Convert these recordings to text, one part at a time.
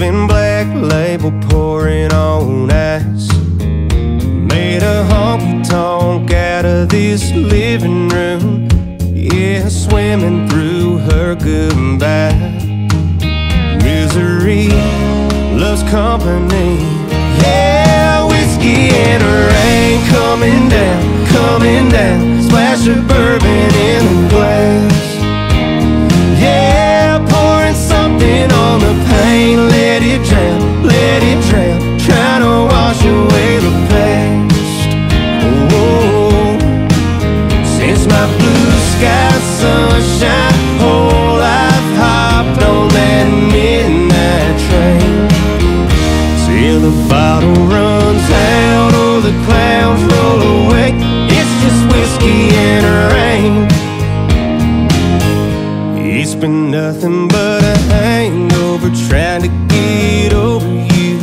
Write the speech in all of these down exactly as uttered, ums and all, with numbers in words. been Black Label pouring on ice. Made a honky-tonk out of this living room, yeah, swimming through her goodbye. Misery loves company, yeah, whiskey and rain coming down, coming down, splash of bourbon in the glass. It's been nothing but a hangover, trying to get over you,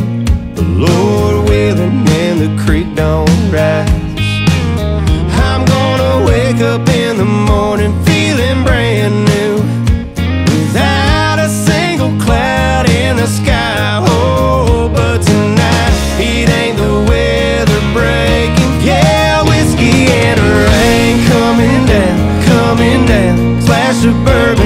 but Lord willing and the creek don't rise. I'm gonna wake up in the morning feeling brand new, without a single cloud in the sky. Oh, but tonight it ain't the weather breaking, yeah, whiskey and rain coming down, coming down, splash of bourbon.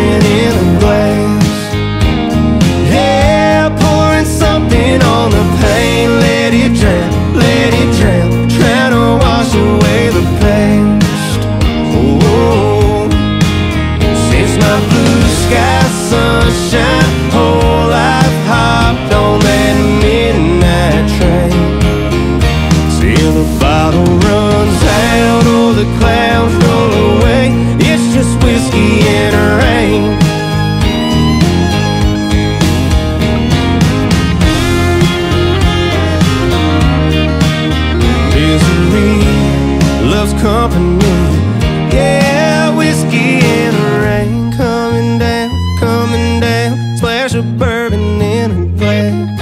Company, yeah, whiskey and rain coming down, coming down, splash of bourbon in a glass.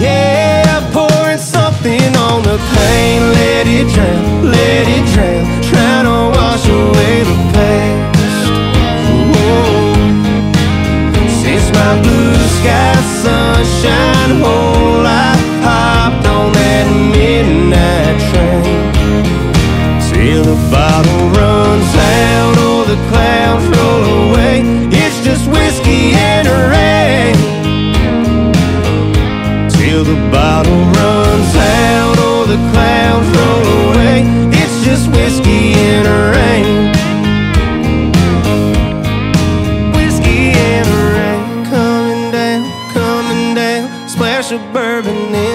Yeah, pouring something on the pain, let it drown, let it drown, trying to wash away the past. Whoa, since my blue sky sunshine whole life hopped on that midnight train. Till the bottle runs out, all the clouds roll away. It's just whiskey and rain. Till the bottle runs out, all the clouds roll away. It's just whiskey and rain. Whiskey and rain coming down, coming down, splash of bourbon in.